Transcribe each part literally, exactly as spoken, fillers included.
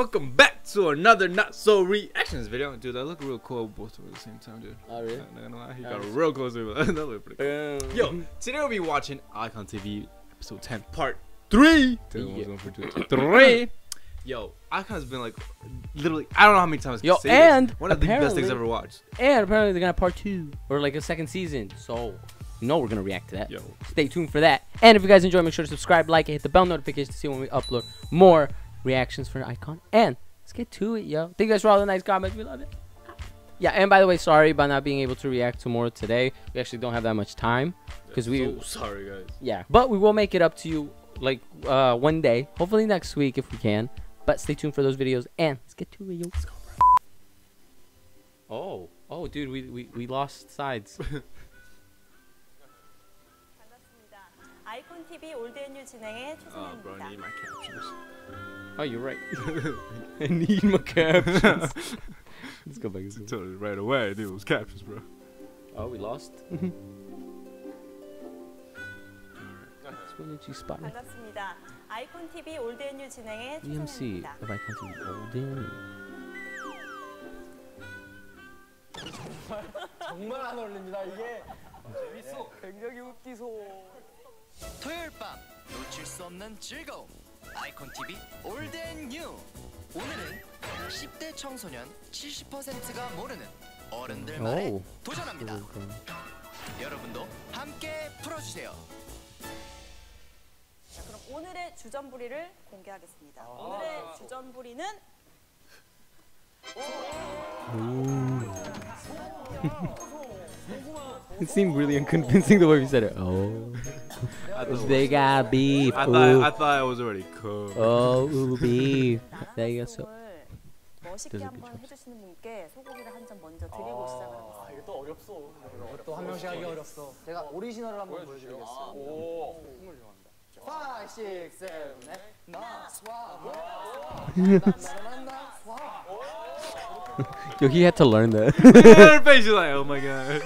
Welcome back to another not so reactions video. Dude, I look real cool both of them at the same time, dude. Oh really? I, I don't know why. He got nice. Real close to me. That looked pretty cool. Yo, today we'll be watching iKON T V episode ten part three. Yeah. One, four, two, two, three. Yo, iKON's been like literally I don't know how many times. Yo, say and this. One of the best things I've ever watched. And apparently they're gonna have part two or like a second season. So you know we're gonna react to that. Yo, stay tuned for that. And if you guys enjoy, make sure to subscribe, like, and hit the bell notification to see when we upload more reactions for iKON. And let's get to it, yo. Thank you guys for all the nice comments. We love it. Yeah, and by the way, sorry about not being able to react to more today. We actually don't have that much time because yeah, we. So sorry, guys. Yeah, but we will make it up to you like uh, one day, hopefully next week if we can. But stay tuned for those videos and let's get to it, yo. Let's go, bro. Oh, oh, dude, we we we lost sides. iKON T V 올드의 뉴 진행의 최승현입니다. Oh, you're right. I need my captions. Let's go back. I told you right away, dude, it was captions, bro. Oh, we lost? That's when did you spot me? 반갑습니다. iKON T V 올드의 뉴 진행의 최승현입니다. E M C of iKON T V 올드의 뉴. 정말 안 어울립니다, 이게. 재밌어. 굉장히 웃기소. 토요일 밤 놓칠 수 없는 즐거움 iKON T V 올드 앤 뉴. 오늘은 십 대 청소년 칠십 퍼센트가 모르는 어른들만에 oh. 도전합니다. Okay. 여러분도 함께 풀어주세요. 자, 그럼 오늘의 주전부리를 공개하겠습니다. 아 오늘의 아 주전부리는 It seemed really unconvincing the way we said it. Oh. They got beef. I thought, I thought it was already cooked. Oh, ooh, beef. There you go. So. 멋있게 한번 해주시는 분께 소고기를 한 점 먼저 드리고 시작을 하겠습니다. 아, 이게 또 어렵소. 또 한 명씩 하기 어렵소. 제가 오리지널을 한번 보여드리겠습니다. 오, 정말 좋아합니다. five, six, seven, eight, 나, 와, 와. Yo, he had to learn that. Her face is like, oh my god.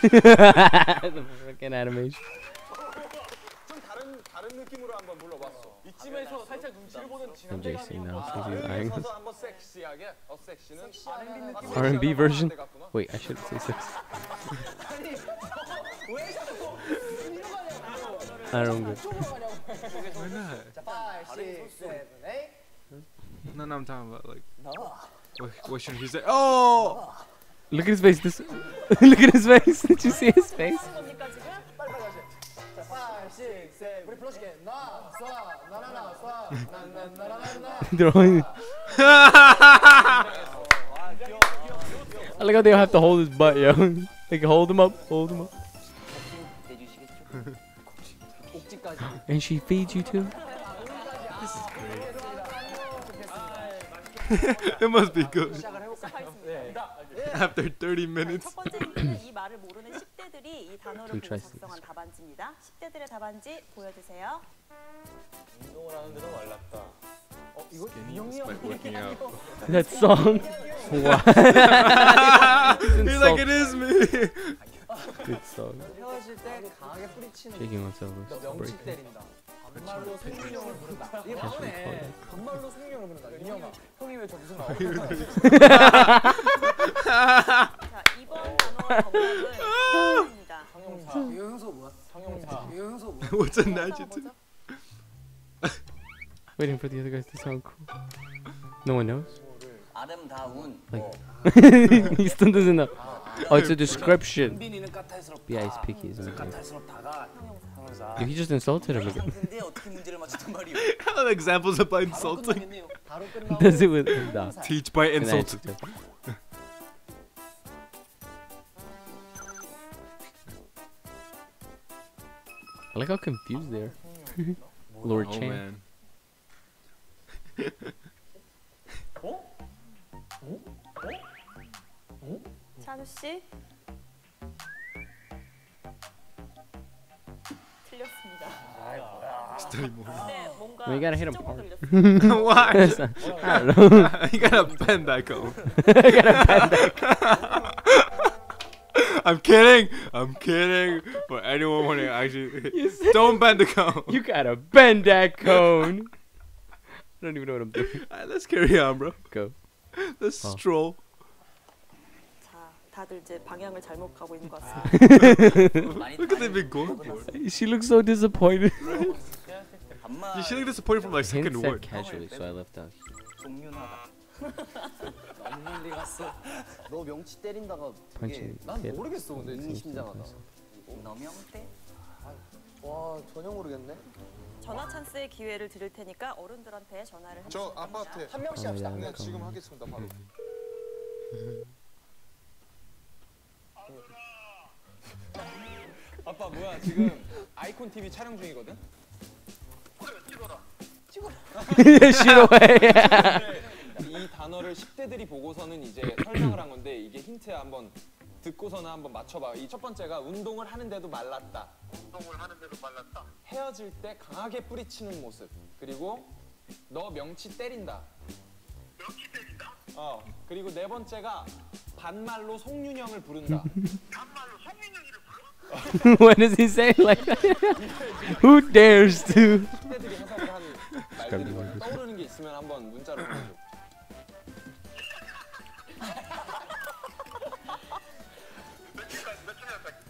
The freaking animation. M J C now. R and B version? Wait, I shouldn't say sex. I don't get it. Why not? five, six, seven, eight. No, no, I'm talking about like. What, what should he say? Oh! Look at his face. This. Look at his face. Did you see his face? They're only. I like how they don't have to hold his butt, yo. They can hold him up. Hold him up. And she feeds you too. This is great. It must be good. After thirty minutes. Two tries to that song. Wow. He's like, it is me. Good song. Shaking oneself is breaking. What's an adjective? Waiting for the other guys to sound cool. No one knows? Like, he still doesn't know. Oh, it's a description. Yeah, he's picky, isn't it? Dude, he just insulted him again. I love examples of by insulting. Does it with nah. Teach by insulting. I like how confused they are. Lord oh, Chan. 찬우 씨 틀렸습니다. We gotta hit him hard. Why? I don't know. You gotta bend that cone. You gotta bend that cone. I'm kidding. I'm kidding. But anyone want to actually don't bend the cone. You gotta bend that cone. I don't even know what I'm doing. All right, let's carry on, bro. Go. Let's oh. stroll. Look at that big gold. She looks so disappointed. Yeah, she looked disappointed from like second word. Casually, so I left out. 아빠 뭐야 지금 아이콘 TV 촬영 중이거든. 싫어. 이 단어를 10대들이 보고서는 이제 설명을 한 건데 이게 힌트야 한번 듣고서는 한번 맞춰봐. 이 첫 번째가 운동을 하는데도 말랐다. 운동을 하는데도 말랐다. 헤어질 때 강하게 뿌리치는 모습. 그리고 너 명치 때린다. 명치 때린다? 어. 그리고 네 번째가 반말로 송윤영을 부른다. 반말로 송윤영이를 불러? What does he say like that? Who dares to? 십대들이 해석을 하는 말들이거든. 떠오르는 게 있으면 한번 문자로 보내줘.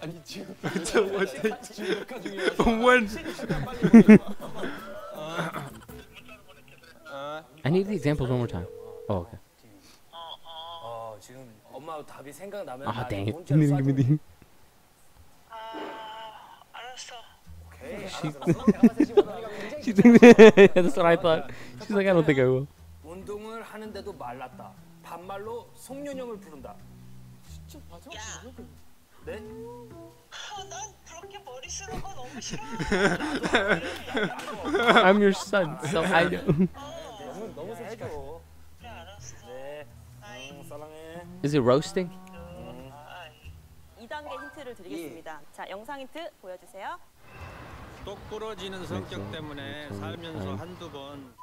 아니 지금 지금 I need the examples one more time. Oh, okay. Ah, oh, dang it. You didn't give me the. She thinks that's what I thought. She's like, I don't think I will. 운동을 하는데도 말랐다. 반말로 송년영을 부른다. 진짜 맞아? 네? 난 그렇게 머리 쓰는 거 너무 싫어. I'm your son, so I know. 너무 솔직하고. 그래 알았어. 네. 사랑해. Is it roasting? 이 단계 힌트를 드리겠습니다. 자, 영상 힌트 보여주세요. 똑부러지는 성격 때문에 살면서 한두 번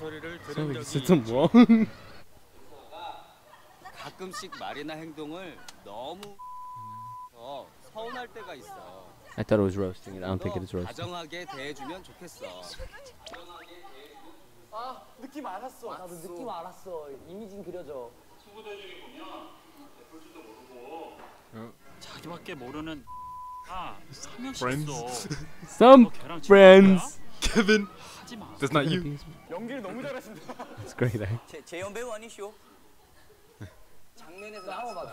소리를 들은 적이 있죠. 가끔씩 말이나 행동을 너무 서운할 때가 있어. I thought it was roasting it. I don't think it is roasting. 다정하게 대해주면 좋겠어. 아, 느낌 알았어. 나도 느낌 알았어. 이미진 그려져. 친구들이 보면 예쁠지도 모르고 자기밖에 모르는 friends. Some friends. Kevin. That's not you. 연기를 너무 잘하신다. It's great. 재현 배우 아니시오? 장면에서 나와 봐.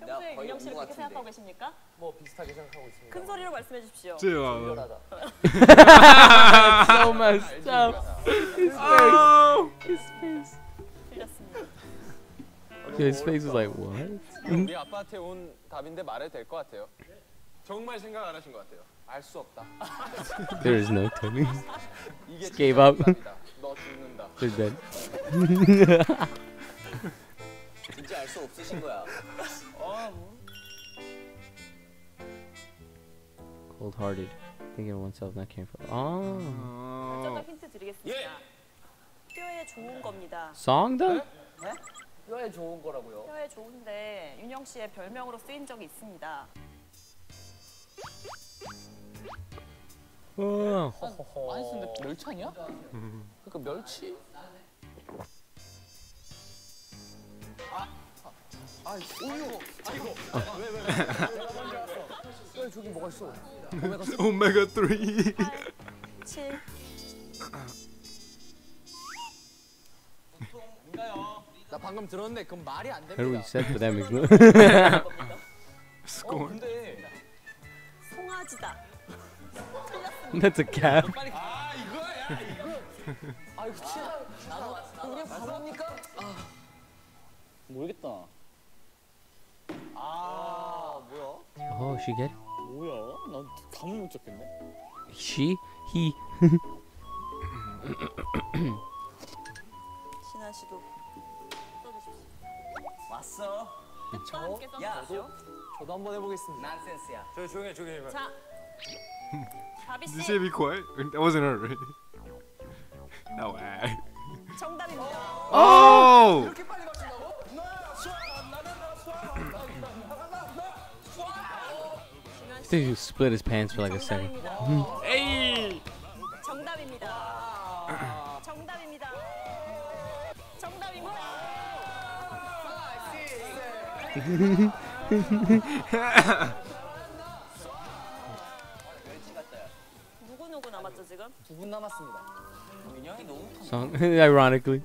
평소에 윤영 씨를 그렇게 생각하고 계십니까? 뭐 비슷하게 생각하고 있습니다. 큰 소리로 말씀해 주십시오. 진열하다. So messed up. His face. His face. Yeah, his face was like, what? 우리 아빠한테 온 답인데 말해도 될 것 같아요. 정말 생각 안 하신 것 같아요. 알 수 없다. There is no telling. Just gave up. 너 죽는다. They're dead. 진짜 알 수 없으신 거야. Cold-hearted. Thinking of oneself not caring for. Oh. 잠깐 힌트 드리겠습니다. 뼈에 좋은 겁니다. Song though? 뼈에 좋은 거라고요. 뼈에 좋은데 윤영 씨의 별명으로 쓰인 적이 있습니다. 어. 아니 근데 멸치 아니야? 그러니까 멸치. 아. 아, 오유. 아이고. 왜 왜 왜. 뼈에 저기 뭐가 있어? 오메가 three. 칠. 뭔가요? 나 방금 들었는데 그건 말이 안 됩니다. 어, 근데 송아지다. That's a cat. 아 이거야 이거. 아이고 진짜 그냥 바보니까. 아 모르겠다. 아 뭐야? Oh, she get it? 뭐야? 난 감을 못 잡겠네. She, he. 신한 씨도. 왔어. 저, 야, 저, 저도 한번 해보겠습니다. 난센스야. 저 조용해, 조용해. 자, 바비 씨. Did you say be quiet? That wasn't her, right? No way. 정답입니다. Oh! I think he split his pants for like a second. Hey! Song, ironically.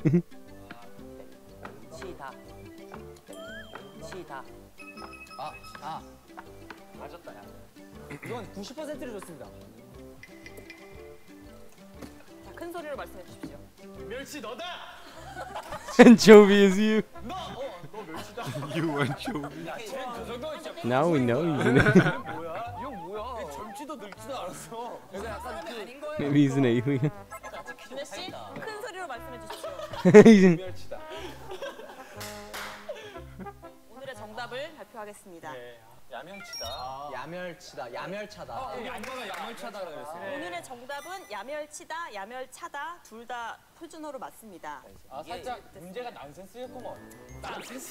Anchovy is you. You anchovy. Now we know you. Maybe he's an alien. This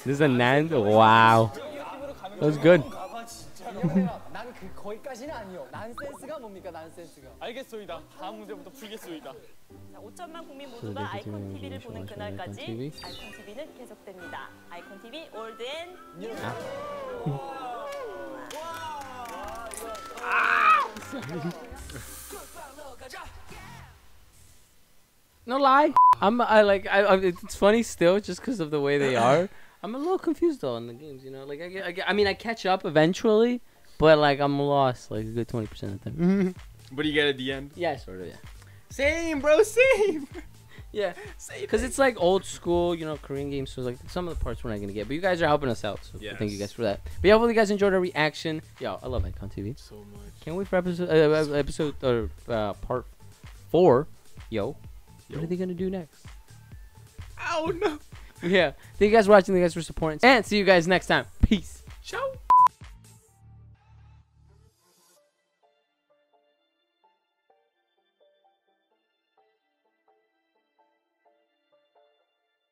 is a nan. Wow. That was good. 난 그 거기까지는 아니요. 난센스가 뭡니까? 난센스가. 알겠습니다. 다음 문제부터 풀겠습니다. 자, 오천만 국민 모두가 아이콘 티비를 보는 그날까지 아이콘 티비는 계속됩니다. 아이콘 티비 올드 앤 뉴. No lie. I'm I like I, I it's funny still just because of the way they are. I'm a little confused though on the games, you know. Like I, get, I, get, I mean, I catch up eventually, but like I'm lost like a good twenty percent of the time. Mm-hmm. But you get at the end. Yeah, sort of. Yeah. Same, bro. Same. Yeah. Same. Because it's like old school, you know, Korean games. So like some of the parts we're not gonna get, but you guys are helping us out. So yes. Thank you guys for that. But yeah, hopefully you guys enjoyed our reaction. Yo, I love iKON T V so much. Can't wait for episode uh, episode or uh, part four. Yo. Yo, what are they gonna do next? Oh no. Yeah. Thank you guys for watching. Thank you guys for supporting. And see you guys next time. Peace.